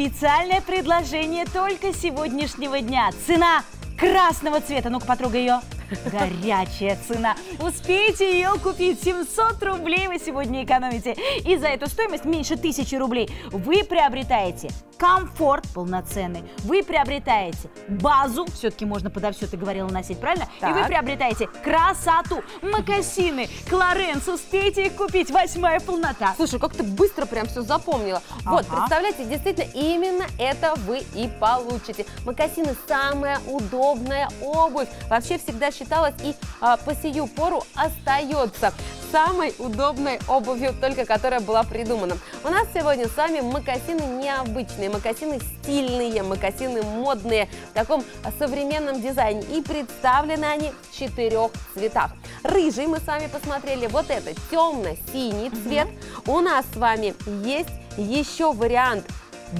Специальное предложение только сегодняшнего дня. Цена красного цвета. Ну-ка, потрогай ее. Горячая цена. Успейте ее купить. 700 рублей вы сегодня экономите. И за эту стоимость меньше 1000 рублей вы приобретаете комфорт полноценный. Вы приобретаете базу. Все-таки можно подо все, ты говорила, носить, правильно? Так. И вы приобретаете красоту. Мокасины, Кларенс. Успейте их купить. 8-я полнота. Слушай, как ты быстро прям все запомнила. Ага. Вот, представляете, действительно, именно это вы и получите. Мокасины самая удобная обувь. Вообще всегда считалось и по сию пору остается самой удобной обувью, только которая была придумана. У нас сегодня с вами мокасины необычные, мокасины стильные, мокасины модные в таком современном дизайне. И представлены они в 4 цветах. Рыжий мы с вами посмотрели, вот это темно-синий цвет. У нас с вами есть еще вариант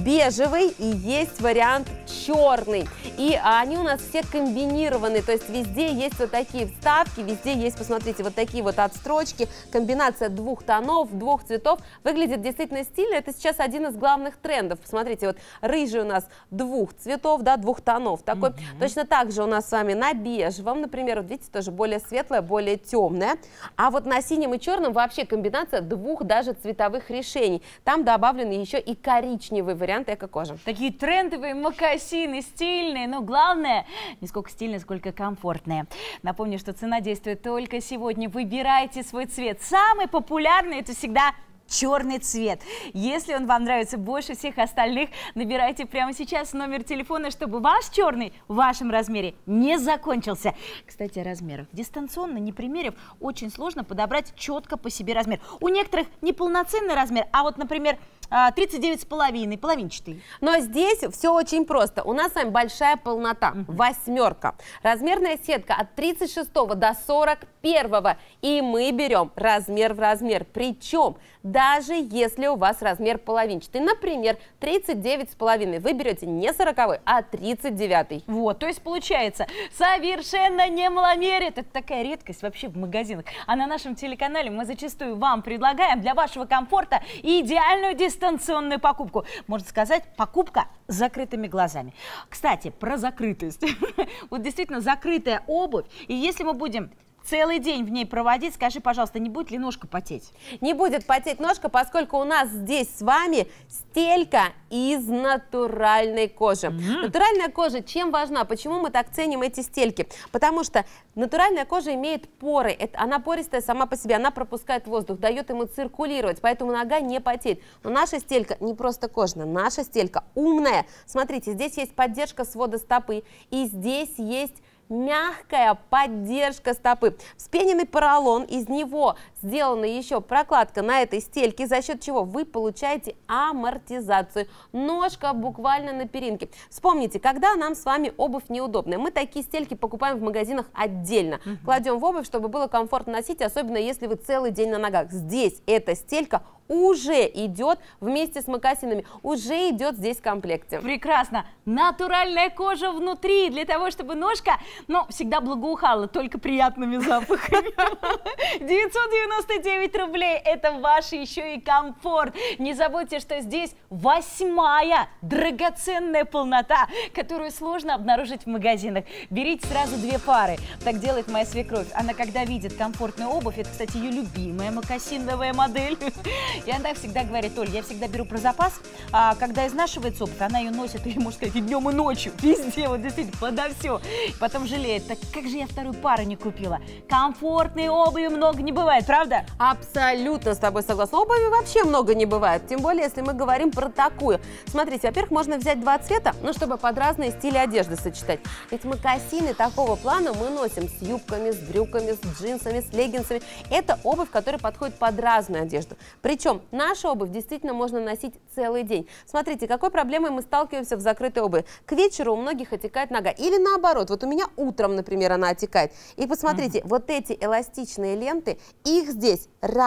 бежевый и есть вариант черный. И они у нас все комбинированы, то есть везде есть вот такие вставки, везде есть, посмотрите, вот такие вот отстрочки, комбинация двух тонов, двух цветов. Выглядит действительно стильно, это сейчас один из главных трендов. Посмотрите, вот рыжий у нас двух цветов, да, двух тонов. Такой. Точно так же у нас с вами на бежевом, например, вот видите, тоже более светлое, более темное. А вот на синем и черном вообще комбинация двух даже цветовых решений. Там добавлены еще и коричневый вариант эко-кожи. Такие трендовые мокасины, стильные, но главное, не сколько стильные, сколько комфортные. Напомню, что цена действует только сегодня. Выбирайте свой цвет. Самый популярный – это всегда черный цвет. Если он вам нравится больше всех остальных, набирайте прямо сейчас номер телефона, чтобы ваш черный в вашем размере не закончился. Кстати, о размерах. Дистанционно, не примерив, очень сложно подобрать четко по себе размер. У некоторых неполноценный размер, а вот, например, 39,5, половинчатый. Но здесь все очень просто. У нас с вами большая полнота, 8-ка. Размерная сетка от 36 до 41. И мы берем размер в размер. Причем, даже если у вас размер половинчатый. Например, 39,5. Вы берете не 40, а 39. Вот, то есть получается, совершенно не маломерит. Это такая редкость вообще в магазинах. А на нашем телеканале мы зачастую вам предлагаем для вашего комфорта идеальную дистанционную покупку. Можно сказать, покупка с закрытыми глазами. Кстати, про закрытость. Вот действительно закрытая обувь. И если мы будем целый день в ней проводить, скажи, пожалуйста, не будет ли ножка потеть? Не будет потеть ножка, поскольку у нас здесь с вами стелька из натуральной кожи. Натуральная кожа чем важна? Почему мы так ценим эти стельки? Потому что натуральная кожа имеет поры. Она пористая сама по себе, она пропускает воздух, дает ему циркулировать, поэтому нога не потеет. Но наша стелька не просто кожная, наша стелька умная. Смотрите, здесь есть поддержка свода стопы, и здесь есть мягкая поддержка стопы. Вспененный поролон, из него сделана еще прокладка на этой стельке, за счет чего вы получаете амортизацию. Ножка буквально на перинке. Вспомните, когда нам с вами обувь неудобная, мы такие стельки покупаем в магазинах отдельно. Кладем в обувь, чтобы было комфортно носить, особенно если вы целый день на ногах. Здесь эта стелька уже идет вместе с мокасинами, уже идет здесь в комплекте. Прекрасно. Натуральная кожа внутри, для того, чтобы ножка, но всегда благоухала, только приятными запахами. 999 рублей, это ваш еще и комфорт. Не забудьте, что здесь 8-я драгоценная полнота, которую сложно обнаружить в магазинах. Берите сразу 2 пары. Так делает моя свекровь. Она когда видит комфортную обувь, это, кстати, ее любимая мокасиновая модель, и она всегда говорит: Оль, я всегда беру про запас, а когда изнашивается обувь, она ее носит, и, можно сказать, и днем, и ночью, везде, вот действительно, подо все. Потом жалеет, так как же я вторую пару не купила? Комфортной обуви много не бывает, правда? Абсолютно с тобой согласна. Обуви вообще много не бывает, тем более, если мы говорим про такую. Смотрите, во-первых, можно взять 2 цвета, но чтобы под разные стили одежды сочетать. Ведь мокасины такого плана мы носим с юбками, с брюками, с джинсами, с леггинсами. Это обувь, которая подходит под разную одежду. Причем нашу обувь действительно можно носить целый день. Смотрите, какой проблемой мы сталкиваемся в закрытой обуви. К вечеру у многих отекает нога. Или наоборот, вот у меня утром, например, она отекает. И посмотрите, вот эти эластичные ленты, их здесь 1,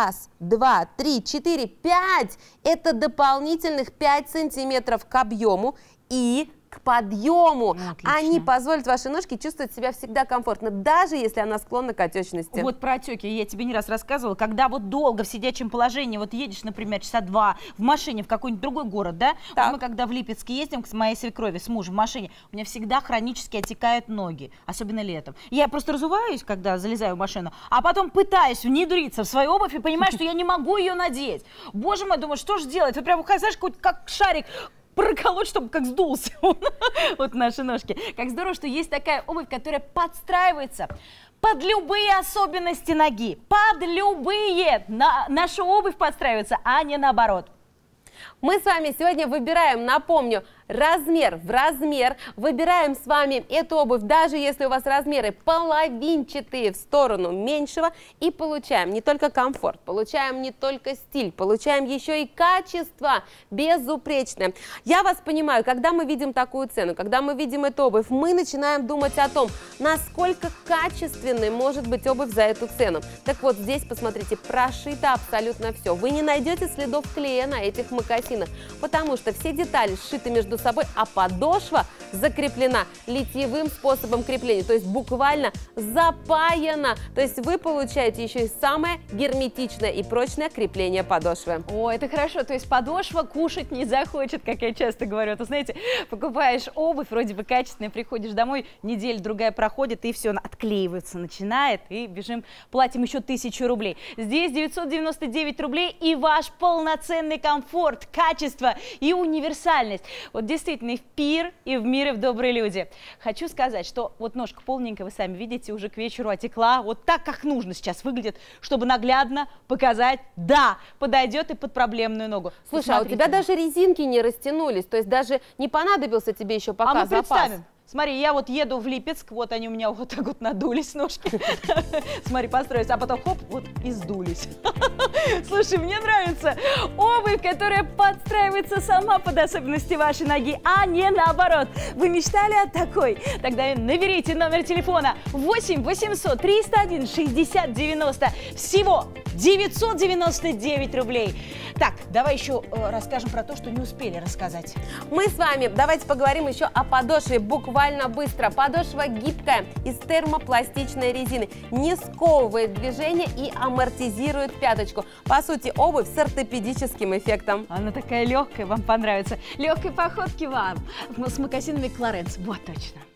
2, 3, 4, 5. Это дополнительных 5 сантиметров к объему. И к подъему. Отлично. Они позволят вашей ножке чувствовать себя всегда комфортно, даже если она склонна к отечности. Вот про отеки я тебе не раз рассказывала. Когда вот долго в сидячем положении, вот едешь, например, часа два в машине в какой-нибудь другой город, да? Вот мы когда в Липецке ездим к моей свекрови с мужем в машине, у меня всегда хронически отекают ноги, особенно летом. Я просто разуваюсь, когда залезаю в машину, а потом пытаюсь внедриться в свою обувь и понимаю, что я не могу ее надеть. Боже мой, думаю, что же делать? Вот прям, знаешь, как шарик проколоть, чтобы как сдулся он. Вот наши ножки. Как здорово, что есть такая обувь, которая подстраивается под любые особенности ноги. Под любые. Наша обувь подстраивается, а не наоборот. Мы с вами сегодня выбираем, напомню, размер в размер. Выбираем с вами эту обувь, даже если у вас размеры половинчатые в сторону меньшего. И получаем не только комфорт, получаем не только стиль, получаем еще и качество безупречное. Я вас понимаю, когда мы видим такую цену, когда мы видим эту обувь, мы начинаем думать о том, насколько качественной может быть обувь за эту цену. Так вот, здесь, посмотрите, прошито абсолютно все. Вы не найдете следов клея на этих мокасинах, потому что все детали сшиты между собой, а подошва закреплена литьевым способом крепления, то есть буквально запаяна. То есть вы получаете еще и самое герметичное и прочное крепление подошвы. О, это хорошо, то есть подошва кушать не захочет, как я часто говорю. А то, знаете, покупаешь обувь, вроде бы качественная, приходишь домой, неделя-другая проходит, и все, отклеивается, начинает, и бежим, платим еще 1000 рублей. Здесь 999 рублей и ваш полноценный комфорт, качество и универсальность. Вот действительно, и в пир, и в мире, в добрые люди. Хочу сказать, что вот ножка полненькая, вы сами видите, уже к вечеру отекла. Вот так, как нужно сейчас выглядит, чтобы наглядно показать, да, подойдет и под проблемную ногу. Слушай, посмотрите, а у тебя даже резинки не растянулись, то есть даже не понадобился тебе еще пока запас. А мы представим. Смотри, я вот еду в Липецк, вот они у меня вот так вот надулись ножки. Смотри, построились, а потом хоп, вот и сдулись. Слушай, мне нравится обувь, которая подстраивается сама под особенности вашей ноги, а не наоборот. Вы мечтали о такой? Тогда наберите номер телефона 8 800 301 60 90. Всего 999 рублей. Так, давай еще расскажем про то, что не успели рассказать. Мы с вами давайте поговорим еще о подошве буквально быстро. Подошва гибкая, из термопластичной резины, не сковывает движение и амортизирует пяточку. По сути, обувь с ортопедическим эффектом. Она такая легкая, вам понравится. Легкой походки вам. С мокасинами Кларенс, вот точно.